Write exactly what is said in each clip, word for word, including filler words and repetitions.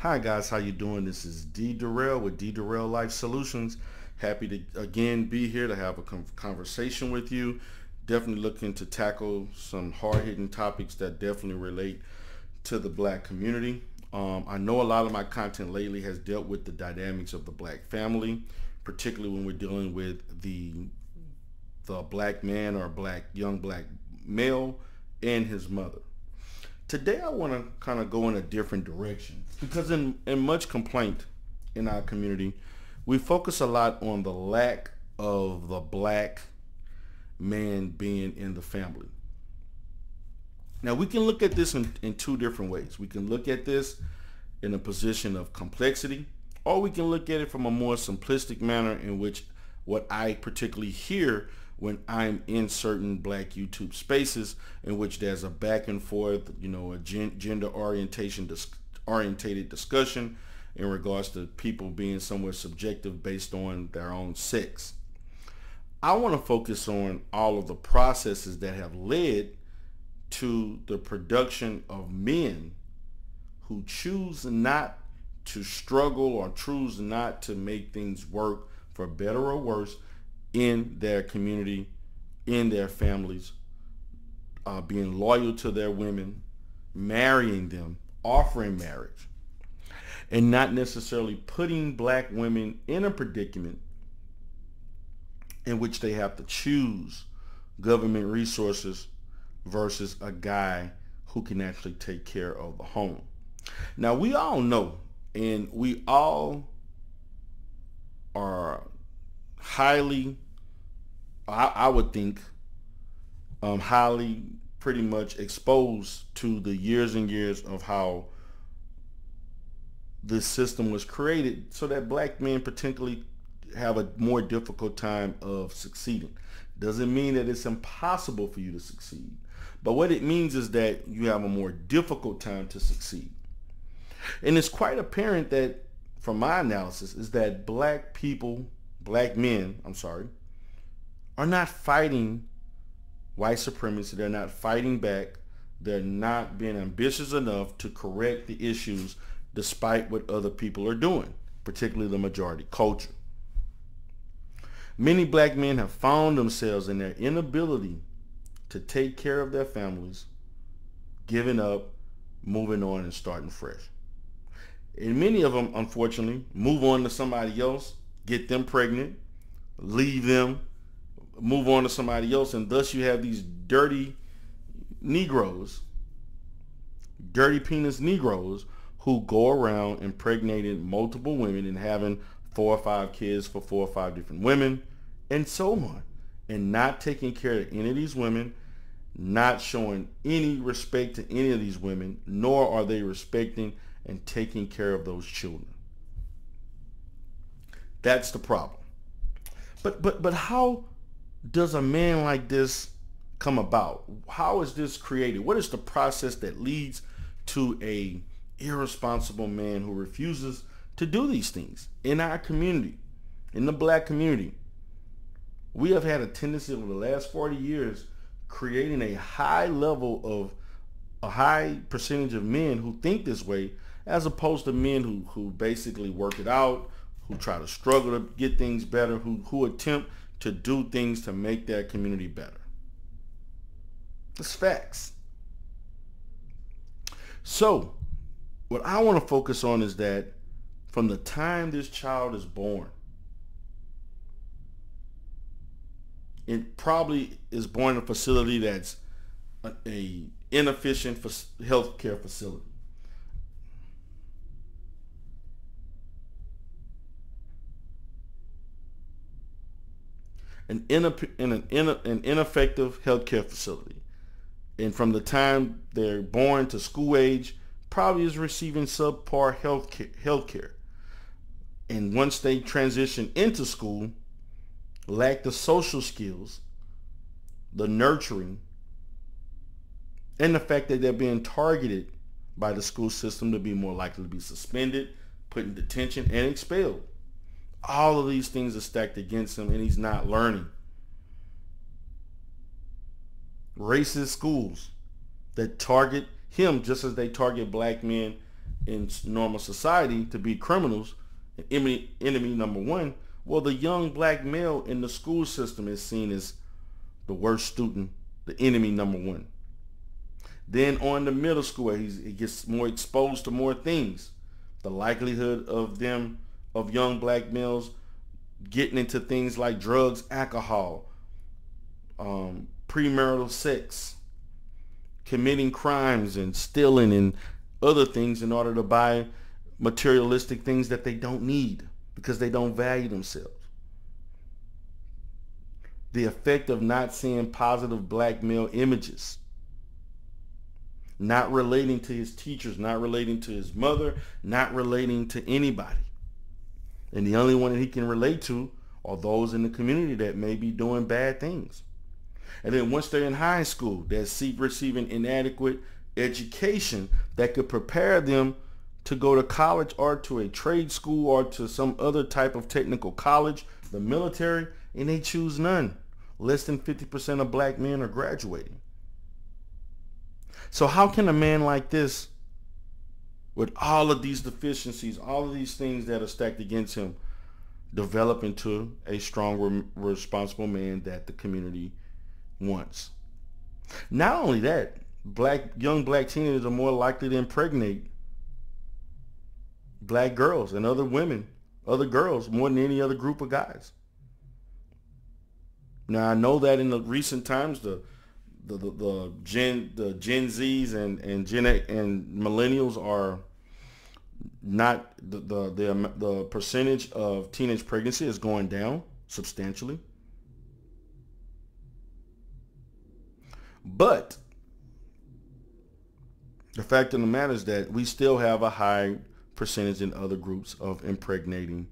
Hi guys, how you doing? This is D. Derell with D. Derell Life Solutions. Happy to again be here to have a conversation with you. Definitely looking to tackle some hard-hitting topics that definitely relate to the black community. Um, I know a lot of my content lately has dealt with the dynamics of the black family, particularly when we're dealing with the the black man or black young black male and his mother. Today I want to kind of go in a different direction because in, in much complaint in our community, we focus a lot on the lack of the black man being in the family. Now we can look at this in, in two different ways. We can look at this in a position of complexity, or we can look at it from a more simplistic manner, in which what I particularly hear when I'm in certain black YouTube spaces in which there's a back and forth, you know, a gen gender orientation dis orientated discussion in regards to people being somewhat subjective based on their own sex. I want to focus on all of the processes that have led to the production of men who choose not to struggle or choose not to make things work for better or worse in their community, in their families, uh, being loyal to their women, marrying them, offering marriage, and not necessarily putting black women in a predicament in which they have to choose government resources versus a guy who can actually take care of the home. Now, we all know, and we all are highly, I, I would think, um, highly pretty much exposed to the years and years of how this system was created so that black men particularly have a more difficult time of succeeding. Doesn't mean that it's impossible for you to succeed, but what it means is that you have a more difficult time to succeed. And it's quite apparent that, from my analysis, is that black people Black men, I'm sorry, are not fighting white supremacy. They're not fighting back. They're not being ambitious enough to correct the issues despite what other people are doing, particularly the majority culture. Many black men have found themselves in their inability to take care of their families, giving up, moving on, and starting fresh. And many of them, unfortunately, move on to somebody else, get them pregnant, leave them, move on to somebody else, and thus you have these dirty Negroes, dirty penis Negroes, who go around impregnating multiple women and having four or five kids for four or five different women, and so on, and not taking care of any of these women, not showing any respect to any of these women, nor are they respecting and taking care of those children. That's the problem. But but but how does a man like this come about? How is this created? What is the process that leads to a irresponsible man who refuses to do these things in our community, in the black community? We have had a tendency over the last forty years creating a high level of a high percentage of men who think this way, as opposed to men who who basically work it out, who try to struggle to get things better, who, who attempt to do things to make their community better. It's facts. So what I want to focus on is that from the time this child is born, it probably is born in a facility that's a, a inefficient healthcare facility. An, in an, in an ineffective healthcare facility, and from the time they're born to school age, probably is receiving subpar healthcare. Healthcare, and once they transition into school, lack the social skills, the nurturing, and the fact that they're being targeted by the school system to be more likely to be suspended, put in detention, and expelled. All of these things are stacked against him, and he's not learning. Racist schools that target him just as they target black men in normal society to be criminals, enemy, enemy number one, well, the young black male in the school system is seen as the worst student, the enemy number one. Then on the middle school, he's, he gets more exposed to more things. The likelihood of them, of young black males getting into things like drugs, alcohol, um, premarital sex, committing crimes and stealing and other things in order to buy materialistic things that they don't need because they don't value themselves. The effect of not seeing positive black male images, not relating to his teachers, not relating to his mother, not relating to anybody. And the only one that he can relate to are those in the community that may be doing bad things. And then once they're in high school, they're receiving inadequate education that could prepare them to go to college or to a trade school or to some other type of technical college, the military, and they choose none. Less than fifty percent of black men are graduating. So how can a man like this, with all of these deficiencies, all of these things that are stacked against him, develop into a strong, responsible man that the community wants? Not only that, black young black teenagers are more likely to impregnate black girls and other women, other girls, more than any other group of guys. Now, I know that in the recent times, the The, the, the Gen the Gen Zs and and Gen A and millennials are not the, the the the percentage of teenage pregnancy is going down substantially, but the fact of the matter is that we still have a high percentage in other groups of impregnating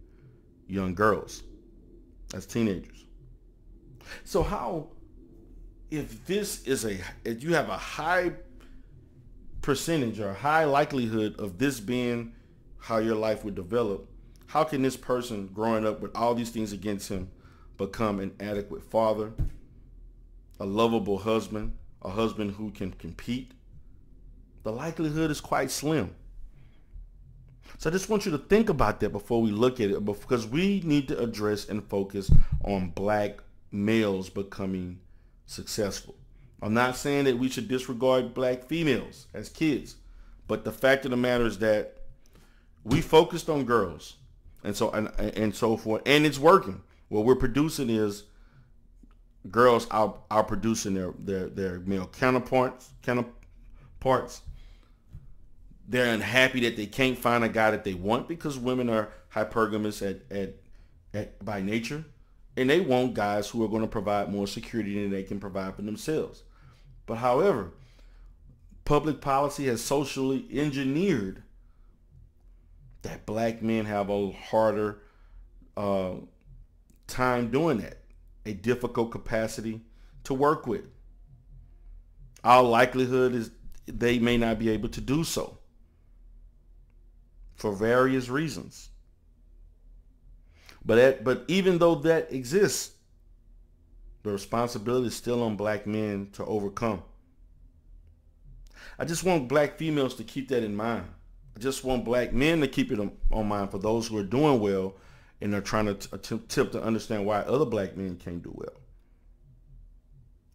young girls as teenagers. So how? If this is a, if you have a high percentage or a high likelihood of this being how your life would develop, how can this person growing up with all these things against him become an adequate father, a lovable husband, a husband who can compete? The likelihood is quite slim. So I just want you to think about that before we look at it, because we need to address and focus on black males becoming successful. I'm not saying that we should disregard black females as kids, but the fact of the matter is that we focused on girls and so and, and so forth, and it's working. What we're producing is girls are, are producing their, their their male counterparts counterparts. They're unhappy that they can't find a guy that they want because women are hypergamous at at, at by nature. And they want guys who are going to provide more security than they can provide for themselves. But however, public policy has socially engineered that black men have a harder uh, time doing that, a difficult capacity to work with. Our likelihood is they may not be able to do so for various reasons. But, that, but even though that exists, the responsibility is still on black men to overcome. I just want black females to keep that in mind. I just want black men to keep it on, on mind for those who are doing well and are trying to attempt, attempt to understand why other black men can't do well.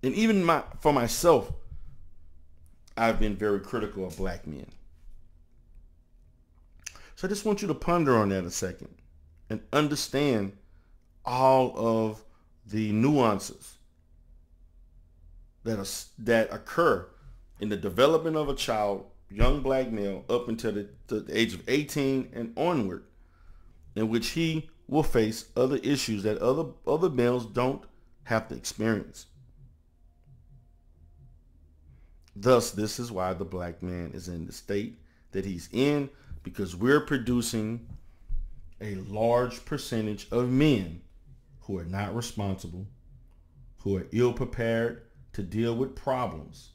And even my, for myself, I've been very critical of black men. So I just want you to ponder on that a second and understand all of the nuances that are, that occur in the development of a child, young black male, up until the, to the age of eighteen and onward, in which he will face other issues that other other males don't have to experience. Thus, this is why the black man is in the state that he's in, because we're producing a large percentage of men who are not responsible, who are ill prepared to deal with problems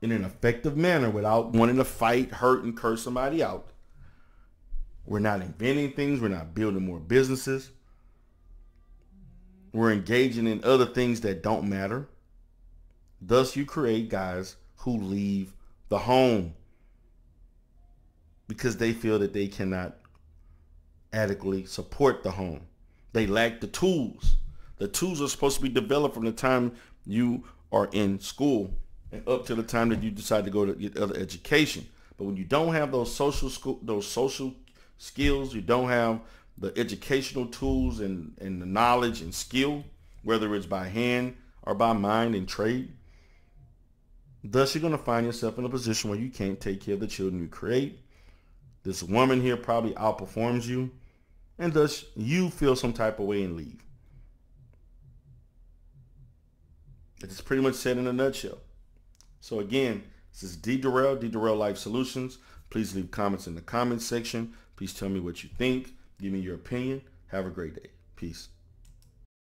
in an effective manner without wanting to fight, hurt, and curse somebody out. We're not inventing things. We're not building more businesses. We're engaging in other things that don't matter. Thus, you create guys who leave the home. because they feel that they cannot adequately support the home. They lack the tools. The tools are supposed to be developed from the time you are in school and up to the time that you decide to go to get other education. But when you don't have those social school, those social skills, you don't have the educational tools and, and the knowledge and skill, whether it's by hand or by mind and trade, thus you're going to find yourself in a position where you can't take care of the children you create. This woman here probably outperforms you, and thus you feel some type of way and leave. It's pretty much said in a nutshell. So again, this is D. Derell, D. Derell Life Solutions. Please leave comments in the comments section. Please tell me what you think. Give me your opinion. Have a great day. Peace.